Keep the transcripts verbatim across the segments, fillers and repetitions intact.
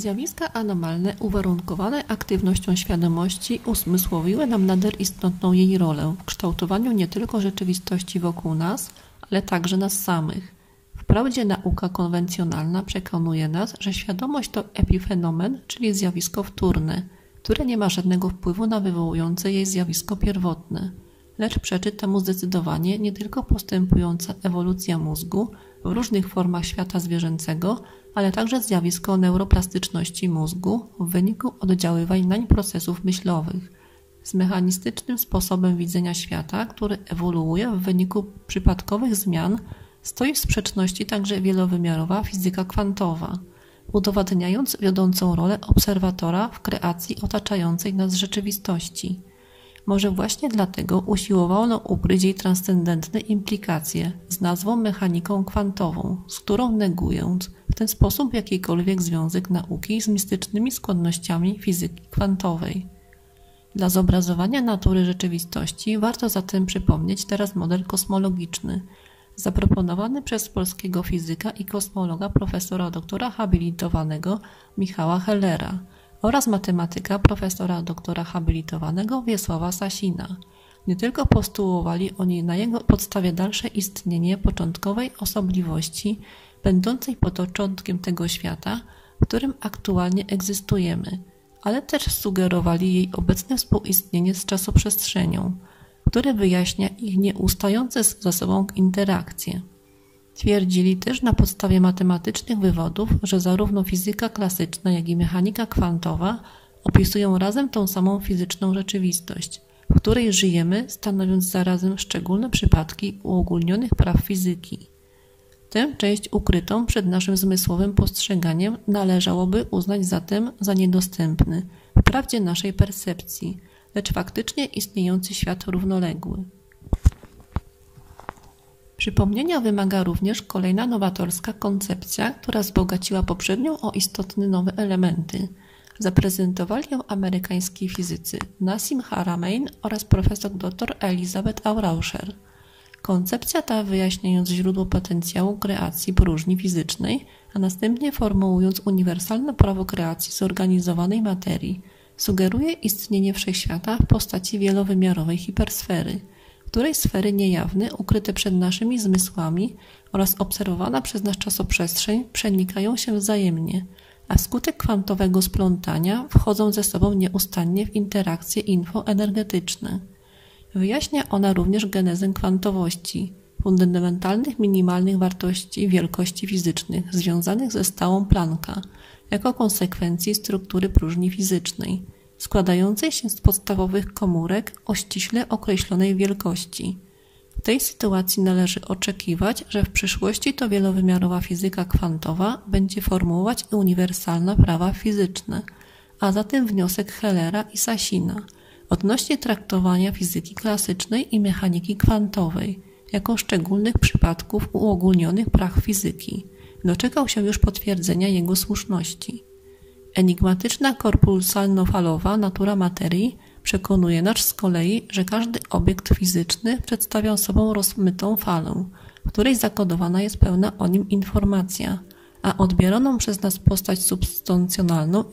Zjawiska anomalne uwarunkowane aktywnością świadomości uzmysłowiły nam nader istotną jej rolę w kształtowaniu nie tylko rzeczywistości wokół nas, ale także nas samych. Wprawdzie nauka konwencjonalna przekonuje nas, że świadomość to epifenomen, czyli zjawisko wtórne, które nie ma żadnego wpływu na wywołujące jej zjawisko pierwotne. Lecz przeczy temu zdecydowanie nie tylko postępująca ewolucja mózgu w różnych formach świata zwierzęcego, ale także zjawisko neuroplastyczności mózgu w wyniku oddziaływań nań procesów myślowych, z mechanistycznym sposobem widzenia świata, który ewoluuje w wyniku przypadkowych zmian, stoi w sprzeczności także wielowymiarowa fizyka kwantowa, udowadniając wiodącą rolę obserwatora w kreacji otaczającej nas rzeczywistości. Może właśnie dlatego usiłowano ukryć jej transcendentne implikacje z nazwą mechaniką kwantową, z którą negując w ten sposób jakikolwiek związek nauki z mistycznymi skłonnościami fizyki kwantowej. Dla zobrazowania natury rzeczywistości warto zatem przypomnieć teraz model kosmologiczny, zaproponowany przez polskiego fizyka i kosmologa profesora doktora habilitowanego Michała Hellera oraz matematyka profesora doktora habilitowanego Wiesława Sasina. Nie tylko postułowali oni na jego podstawie dalsze istnienie początkowej osobliwości będącej początkiem tego świata, w którym aktualnie egzystujemy, ale też sugerowali jej obecne współistnienie z czasoprzestrzenią, które wyjaśnia ich nieustające ze sobą interakcje. Twierdzili też na podstawie matematycznych wywodów, że zarówno fizyka klasyczna, jak i mechanika kwantowa opisują razem tą samą fizyczną rzeczywistość, w której żyjemy, stanowiąc zarazem szczególne przypadki uogólnionych praw fizyki. Tę część ukrytą przed naszym zmysłowym postrzeganiem należałoby uznać zatem za niedostępny, wprawdzie naszej percepcji, lecz faktycznie istniejący świat równoległy. Przypomnienia wymaga również kolejna nowatorska koncepcja, która wzbogaciła poprzednią o istotne nowe elementy. Zaprezentowali ją amerykański fizycy Nassim Haramein oraz profesor dr Elizabeth Aurauscher. Koncepcja ta, wyjaśniając źródło potencjału kreacji próżni fizycznej, a następnie formułując uniwersalne prawo kreacji zorganizowanej materii, sugeruje istnienie wszechświata w postaci wielowymiarowej hipersfery, której sfery niejawne, ukryte przed naszymi zmysłami oraz obserwowana przez nas czasoprzestrzeń przenikają się wzajemnie, a wskutek kwantowego splątania wchodzą ze sobą nieustannie w interakcje infoenergetyczne. Wyjaśnia ona również genezę kwantowości, fundamentalnych minimalnych wartości wielkości fizycznych związanych ze stałą Plancka, jako konsekwencji struktury próżni fizycznej, składającej się z podstawowych komórek o ściśle określonej wielkości. W tej sytuacji należy oczekiwać, że w przyszłości to wielowymiarowa fizyka kwantowa będzie formułować uniwersalne prawa fizyczne, a zatem wniosek Hellera i Sasina odnośnie traktowania fizyki klasycznej i mechaniki kwantowej jako szczególnych przypadków uogólnionych praw fizyki. Doczekał się już potwierdzenia jego słuszności. Enigmatyczna korpulsalno-falowa natura materii przekonuje nas z kolei, że każdy obiekt fizyczny przedstawia sobą rozmytą falę, w której zakodowana jest pełna o nim informacja, a odbieraną przez nas postać substancjonalną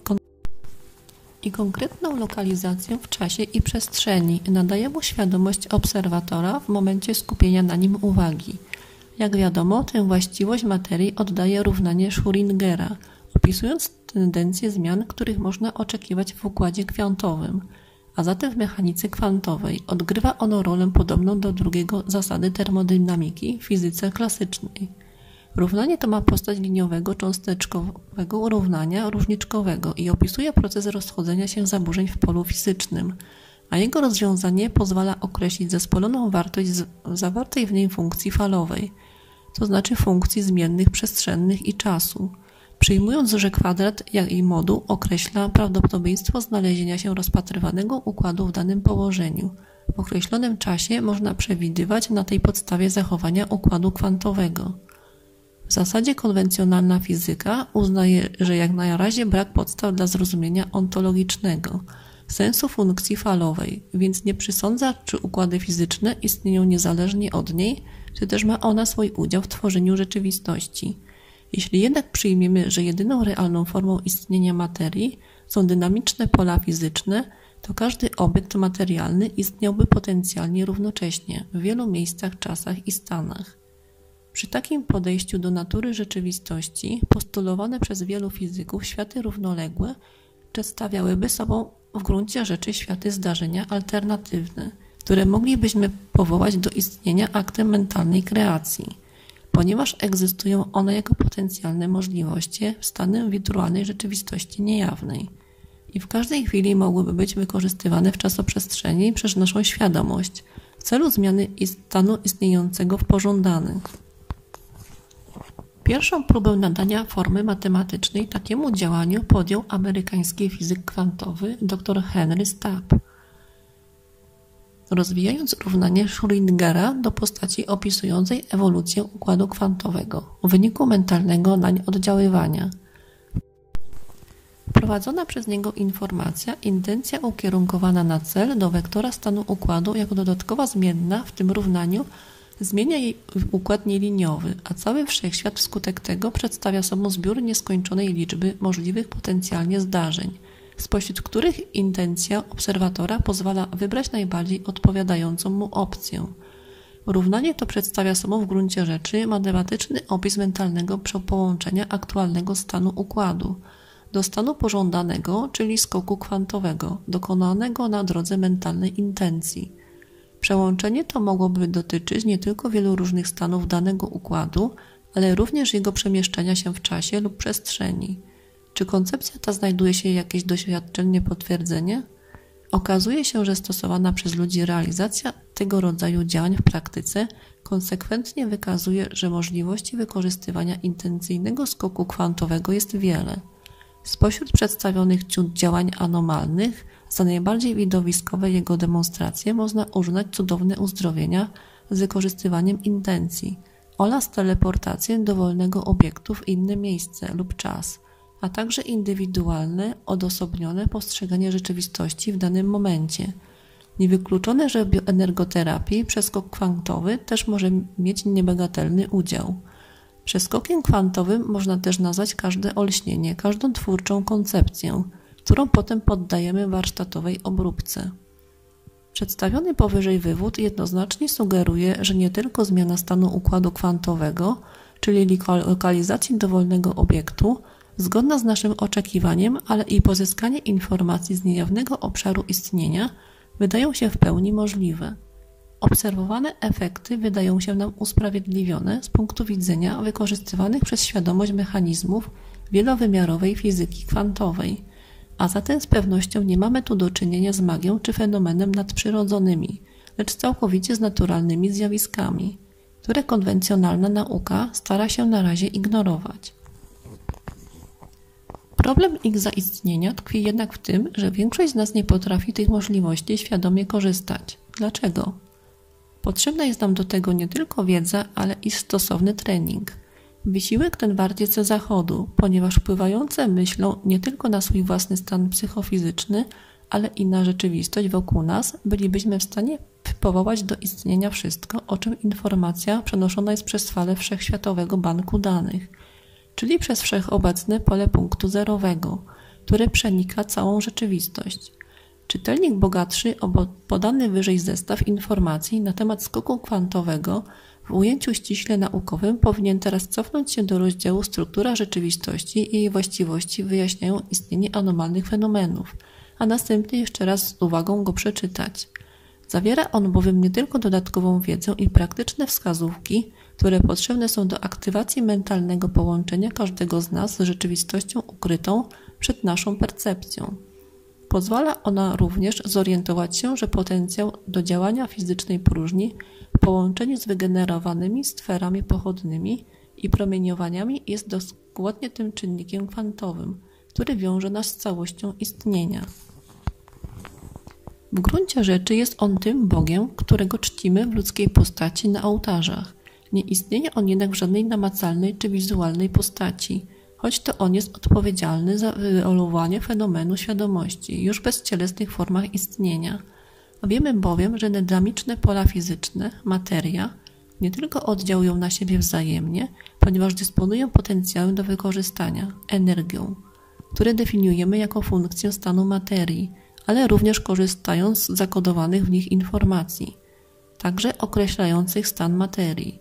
i konkretną lokalizację w czasie i przestrzeni nadaje mu świadomość obserwatora w momencie skupienia na nim uwagi. Jak wiadomo, tę właściwość materii oddaje równanie Schrödingera, opisując tendencje zmian, których można oczekiwać w układzie kwantowym, a zatem w mechanice kwantowej odgrywa ono rolę podobną do drugiego zasady termodynamiki w fizyce klasycznej. Równanie to ma postać liniowego, cząsteczkowego równania różniczkowego i opisuje proces rozchodzenia się zaburzeń w polu fizycznym, a jego rozwiązanie pozwala określić zespoloną wartość zawartej w niej funkcji falowej, to znaczy funkcji zmiennych przestrzennych i czasu, przyjmując, że kwadrat, jak i moduł, określa prawdopodobieństwo znalezienia się rozpatrywanego układu w danym położeniu. W określonym czasie można przewidywać na tej podstawie zachowania układu kwantowego. W zasadzie konwencjonalna fizyka uznaje, że jak na razie brak podstaw dla zrozumienia ontologicznego, sensu funkcji falowej, więc nie przysądza, czy układy fizyczne istnieją niezależnie od niej, czy też ma ona swój udział w tworzeniu rzeczywistości. Jeśli jednak przyjmiemy, że jedyną realną formą istnienia materii są dynamiczne pola fizyczne, to każdy obiekt materialny istniałby potencjalnie równocześnie w wielu miejscach, czasach i stanach. Przy takim podejściu do natury rzeczywistości postulowane przez wielu fizyków światy równoległe przedstawiałyby sobą w gruncie rzeczy światy zdarzenia alternatywne, które moglibyśmy powołać do istnienia aktem mentalnej kreacji, ponieważ egzystują one jako potencjalne możliwości w stanie wirtualnej rzeczywistości niejawnej i w każdej chwili mogłyby być wykorzystywane w czasoprzestrzeni przez naszą świadomość w celu zmiany stanu istniejącego w pożądany. Pierwszą próbę nadania formy matematycznej takiemu działaniu podjął amerykański fizyk kwantowy dr Henry Stapp, rozwijając równanie Schrödingera do postaci opisującej ewolucję układu kwantowego w wyniku mentalnego nań oddziaływania. Prowadzona przez niego informacja, intencja ukierunkowana na cel do wektora stanu układu jako dodatkowa zmienna w tym równaniu zmienia jej układ nieliniowy, a cały wszechświat wskutek tego przedstawia sobą zbiór nieskończonej liczby możliwych potencjalnie zdarzeń, spośród których intencja obserwatora pozwala wybrać najbardziej odpowiadającą mu opcję. Równanie to przedstawia sobą w gruncie rzeczy matematyczny opis mentalnego połączenia aktualnego stanu układu do stanu pożądanego, czyli skoku kwantowego, dokonanego na drodze mentalnej intencji. Przełączenie to mogłoby dotyczyć nie tylko wielu różnych stanów danego układu, ale również jego przemieszczania się w czasie lub przestrzeni. Czy koncepcja ta znajduje się jakieś doświadczenie potwierdzenie? Okazuje się, że stosowana przez ludzi realizacja tego rodzaju działań w praktyce konsekwentnie wykazuje, że możliwości wykorzystywania intencyjnego skoku kwantowego jest wiele. Spośród przedstawionych ciut działań anomalnych za najbardziej widowiskowe jego demonstracje można uznać cudowne uzdrowienia z wykorzystywaniem intencji oraz teleportację dowolnego obiektu w inne miejsce lub czas, a także indywidualne, odosobnione postrzeganie rzeczywistości w danym momencie. Niewykluczone, że w bioenergoterapii przeskok kwantowy też może mieć niebagatelny udział. Przeskokiem kwantowym można też nazwać każde olśnienie, każdą twórczą koncepcję, którą potem poddajemy warsztatowej obróbce. Przedstawiony powyżej wywód jednoznacznie sugeruje, że nie tylko zmiana stanu układu kwantowego, czyli lokalizacji dowolnego obiektu, zgodna z naszym oczekiwaniem, ale i pozyskanie informacji z niejawnego obszaru istnienia wydają się w pełni możliwe. Obserwowane efekty wydają się nam usprawiedliwione z punktu widzenia wykorzystywanych przez świadomość mechanizmów wielowymiarowej fizyki kwantowej, a zatem z pewnością nie mamy tu do czynienia z magią czy fenomenem nadprzyrodzonymi, lecz całkowicie z naturalnymi zjawiskami, które konwencjonalna nauka stara się na razie ignorować. Problem ich zaistnienia tkwi jednak w tym, że większość z nas nie potrafi tych możliwości świadomie korzystać. Dlaczego? Potrzebna jest nam do tego nie tylko wiedza, ale i stosowny trening. Wysiłek ten bardziej ze zachodu, ponieważ wpływające myślą nie tylko na swój własny stan psychofizyczny, ale i na rzeczywistość wokół nas, bylibyśmy w stanie powołać do istnienia wszystko, o czym informacja przenoszona jest przez falę Wszechświatowego Banku Danych, czyli przez wszechobecne pole punktu zerowego, które przenika całą rzeczywistość. Czytelnik bogatszy o podany wyżej zestaw informacji na temat skoku kwantowego w ujęciu ściśle naukowym powinien teraz cofnąć się do rozdziału Struktura rzeczywistości i jej właściwości wyjaśniają istnienie anomalnych fenomenów, a następnie jeszcze raz z uwagą go przeczytać. Zawiera on bowiem nie tylko dodatkową wiedzę i praktyczne wskazówki, które potrzebne są do aktywacji mentalnego połączenia każdego z nas z rzeczywistością ukrytą przed naszą percepcją. Pozwala ona również zorientować się, że potencjał do działania fizycznej próżni w połączeniu z wygenerowanymi sferami pochodnymi i promieniowaniami jest dokładnie tym czynnikiem kwantowym, który wiąże nas z całością istnienia. W gruncie rzeczy jest on tym Bogiem, którego czcimy w ludzkiej postaci na ołtarzach. Nie istnieje on jednak w żadnej namacalnej czy wizualnej postaci, choć to on jest odpowiedzialny za wyolowanie fenomenu świadomości już w bezcielesnych formach istnienia. Wiemy bowiem, że dynamiczne pola fizyczne, materia, nie tylko oddziałują na siebie wzajemnie, ponieważ dysponują potencjałem do wykorzystania, energią, które definiujemy jako funkcję stanu materii, ale również korzystając z zakodowanych w nich informacji, także określających stan materii.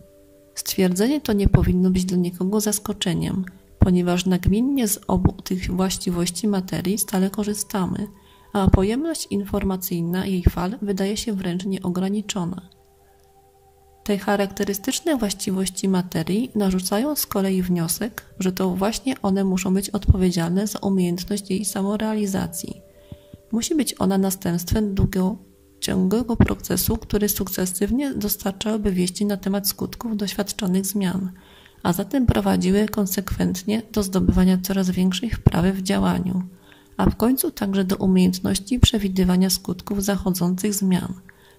Stwierdzenie to nie powinno być dla nikogo zaskoczeniem, ponieważ nagminnie z obu tych właściwości materii stale korzystamy, a pojemność informacyjna jej fal wydaje się wręcz nieograniczona. Te charakterystyczne właściwości materii narzucają z kolei wniosek, że to właśnie one muszą być odpowiedzialne za umiejętność jej samorealizacji. Musi być ona następstwem długociągłego procesu, który sukcesywnie dostarczałby wieści na temat skutków doświadczonych zmian, a zatem prowadziły konsekwentnie do zdobywania coraz większej wprawy w działaniu, a w końcu także do umiejętności przewidywania skutków zachodzących zmian,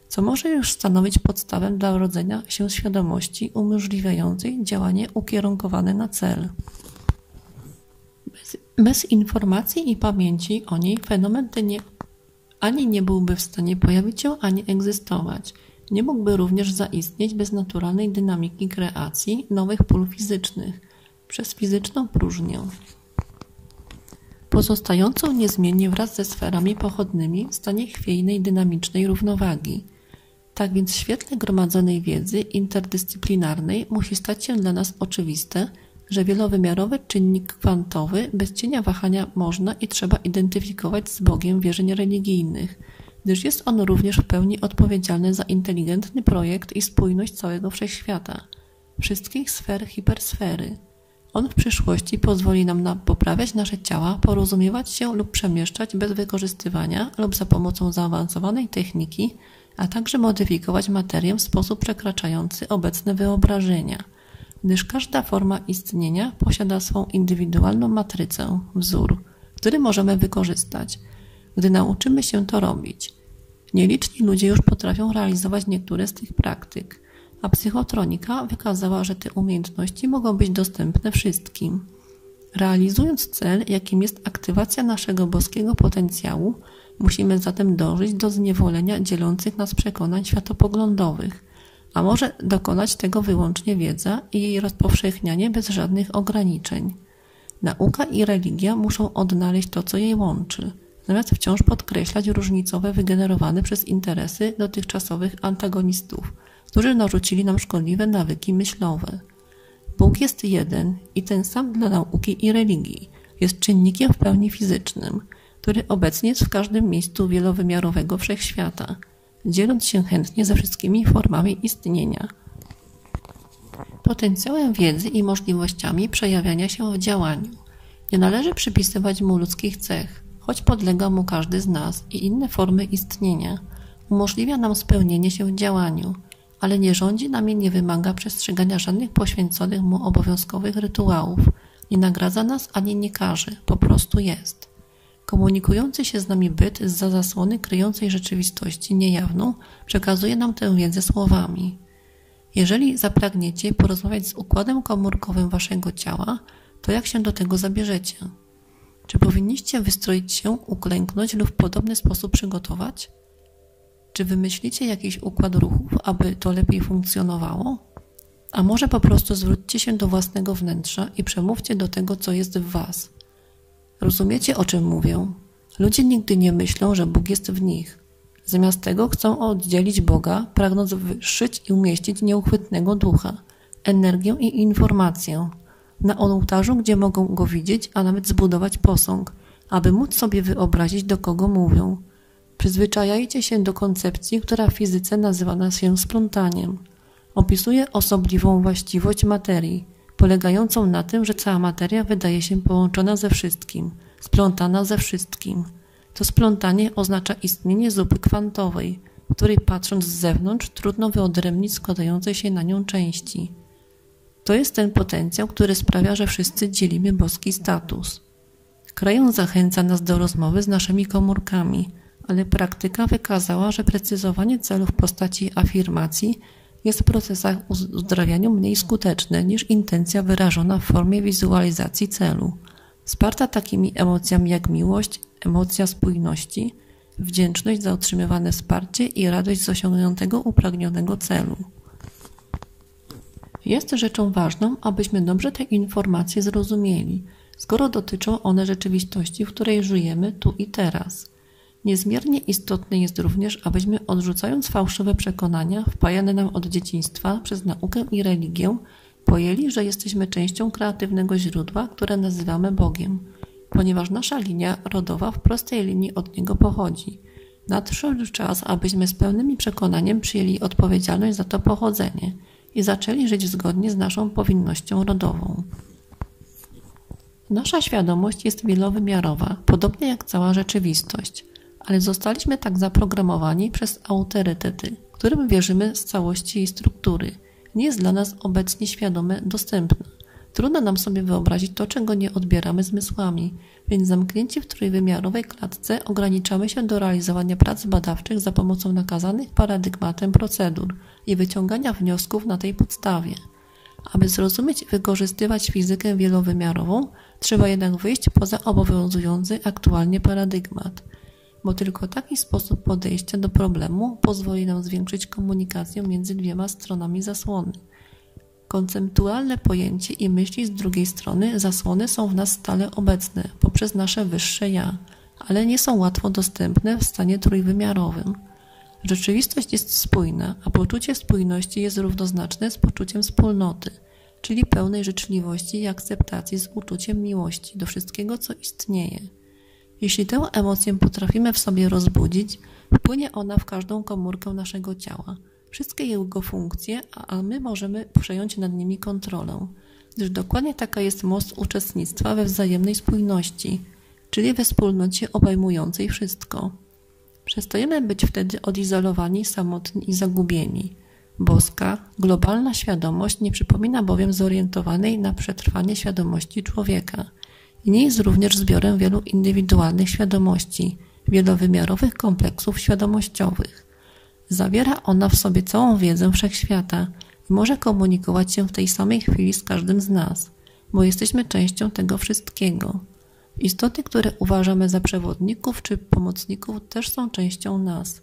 co może już stanowić podstawę dla rodzenia się świadomości umożliwiającej działanie ukierunkowane na cel. Bez, bez informacji i pamięci o niej fenomen ten nie, ani nie byłby w stanie pojawić się, ani egzystować. Nie mógłby również zaistnieć bez naturalnej dynamiki kreacji nowych pól fizycznych przez fizyczną próżnię, pozostającą niezmiennie wraz ze sferami pochodnymi w stanie chwiejnej dynamicznej równowagi. Tak więc w świetle gromadzonej wiedzy interdyscyplinarnej musi stać się dla nas oczywiste, że wielowymiarowy czynnik kwantowy bez cienia wahania można i trzeba identyfikować z Bogiem wierzeń religijnych, gdyż jest on również w pełni odpowiedzialny za inteligentny projekt i spójność całego wszechświata, wszystkich sfer hipersfery. On w przyszłości pozwoli nam na poprawiać nasze ciała, porozumiewać się lub przemieszczać bez wykorzystywania lub za pomocą zaawansowanej techniki, a także modyfikować materię w sposób przekraczający obecne wyobrażenia, gdyż każda forma istnienia posiada swą indywidualną matrycę, wzór, który możemy wykorzystać, gdy nauczymy się to robić. Nieliczni ludzie już potrafią realizować niektóre z tych praktyk, a psychotronika wykazała, że te umiejętności mogą być dostępne wszystkim. Realizując cel, jakim jest aktywacja naszego boskiego potencjału, musimy zatem dążyć do zniewolenia dzielących nas przekonań światopoglądowych, a może dokonać tego wyłącznie wiedza i jej rozpowszechnianie bez żadnych ograniczeń. Nauka i religia muszą odnaleźć to, co jej łączy, zamiast wciąż podkreślać różnicowe wygenerowane przez interesy dotychczasowych antagonistów, którzy narzucili nam szkodliwe nawyki myślowe. Bóg jest jeden i ten sam dla nauki i religii. Jest czynnikiem w pełni fizycznym, który obecnie jest w każdym miejscu wielowymiarowego wszechświata, dzieląc się chętnie ze wszystkimi formami istnienia, potencjałem wiedzy i możliwościami przejawiania się w działaniu. Nie należy przypisywać mu ludzkich cech, choć podlega mu każdy z nas i inne formy istnienia. Umożliwia nam spełnienie się w działaniu, ale nie rządzi nami, nie wymaga przestrzegania żadnych poświęconych mu obowiązkowych rytuałów, nie nagradza nas ani nie każe, po prostu jest. Komunikujący się z nami byt zza zasłony kryjącej rzeczywistości niejawną przekazuje nam tę wiedzę słowami. Jeżeli zapragniecie porozmawiać z układem komórkowym waszego ciała, to jak się do tego zabierzecie? Czy powinniście wystroić się, uklęknąć lub w podobny sposób przygotować? Czy wymyślicie jakiś układ ruchów, aby to lepiej funkcjonowało? A może po prostu zwróćcie się do własnego wnętrza i przemówcie do tego, co jest w was. Rozumiecie, o czym mówię? Ludzie nigdy nie myślą, że Bóg jest w nich. Zamiast tego chcą oddzielić Boga, pragnąc wyszyć i umieścić nieuchwytnego ducha, energię i informację na ołtarzu, gdzie mogą go widzieć, a nawet zbudować posąg, aby móc sobie wyobrazić, do kogo mówią. Przyzwyczajajcie się do koncepcji, która w fizyce nazywana się splątaniem. Opisuje osobliwą właściwość materii, polegającą na tym, że cała materia wydaje się połączona ze wszystkim, splątana ze wszystkim. To splątanie oznacza istnienie zupy kwantowej, której patrząc z zewnątrz trudno wyodrębnić składającej się na nią części. To jest ten potencjał, który sprawia, że wszyscy dzielimy boski status. Kreon zachęca nas do rozmowy z naszymi komórkami, ale praktyka wykazała, że precyzowanie celów w postaci afirmacji jest w procesach uzdrawiania mniej skuteczne niż intencja wyrażona w formie wizualizacji celu, wsparta takimi emocjami jak miłość, emocja spójności, wdzięczność za otrzymywane wsparcie i radość z osiągniętego upragnionego celu. Jest rzeczą ważną, abyśmy dobrze te informacje zrozumieli, skoro dotyczą one rzeczywistości, w której żyjemy tu i teraz. Niezmiernie istotne jest również, abyśmy odrzucając fałszywe przekonania wpajane nam od dzieciństwa przez naukę i religię, pojęli, że jesteśmy częścią kreatywnego źródła, które nazywamy Bogiem, ponieważ nasza linia rodowa w prostej linii od Niego pochodzi. Nadszedł czas, abyśmy z pełnym przekonaniem przyjęli odpowiedzialność za to pochodzenie i zaczęli żyć zgodnie z naszą powinnością rodową. Nasza świadomość jest wielowymiarowa, podobnie jak cała rzeczywistość, ale zostaliśmy tak zaprogramowani przez autorytety, którym wierzymy z całości i struktury. Nie jest dla nas obecnie świadome dostępne. Trudno nam sobie wyobrazić to, czego nie odbieramy zmysłami, więc zamknięci w trójwymiarowej klatce ograniczamy się do realizowania prac badawczych za pomocą nakazanych paradygmatem procedur i wyciągania wniosków na tej podstawie. Aby zrozumieć i wykorzystywać fizykę wielowymiarową, trzeba jednak wyjść poza obowiązujący aktualnie paradygmat, bo tylko taki sposób podejścia do problemu pozwoli nam zwiększyć komunikację między dwiema stronami zasłony. Konceptualne pojęcie i myśli z drugiej strony zasłony są w nas stale obecne poprzez nasze wyższe ja, ale nie są łatwo dostępne w stanie trójwymiarowym. Rzeczywistość jest spójna, a poczucie spójności jest równoznaczne z poczuciem wspólnoty, czyli pełnej życzliwości i akceptacji z uczuciem miłości do wszystkiego, co istnieje. Jeśli tę emocję potrafimy w sobie rozbudzić, wpłynie ona w każdą komórkę naszego ciała, wszystkie jego funkcje, a my możemy przejąć nad nimi kontrolę, gdyż dokładnie taka jest moc uczestnictwa we wzajemnej spójności, czyli we wspólnocie obejmującej wszystko. Przestajemy być wtedy odizolowani, samotni i zagubieni. Boska, globalna świadomość nie przypomina bowiem zorientowanej na przetrwanie świadomości człowieka i nie jest również zbiorem wielu indywidualnych świadomości, wielowymiarowych kompleksów świadomościowych. Zawiera ona w sobie całą wiedzę wszechświata i może komunikować się w tej samej chwili z każdym z nas, bo jesteśmy częścią tego wszystkiego. Istoty, które uważamy za przewodników czy pomocników, też są częścią nas.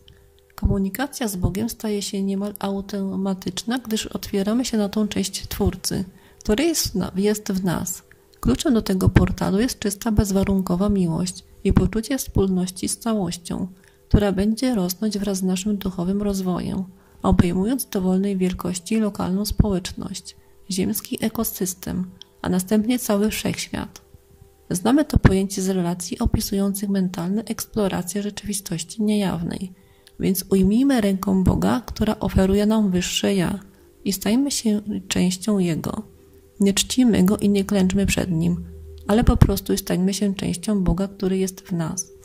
Komunikacja z Bogiem staje się niemal automatyczna, gdyż otwieramy się na tą część Twórcy, który jest w nas. Kluczem do tego portalu jest czysta, bezwarunkowa miłość i poczucie wspólności z całością, która będzie rosnąć wraz z naszym duchowym rozwojem, obejmując dowolnej wielkości lokalną społeczność, ziemski ekosystem, a następnie cały wszechświat. Znamy to pojęcie z relacji opisujących mentalne eksploracje rzeczywistości niejawnej, więc ujmijmy ręką Boga, która oferuje nam wyższe ja i stajmy się częścią Jego. Nie czcimy Go i nie klęczmy przed Nim, ale po prostu stańmy się częścią Boga, który jest w nas.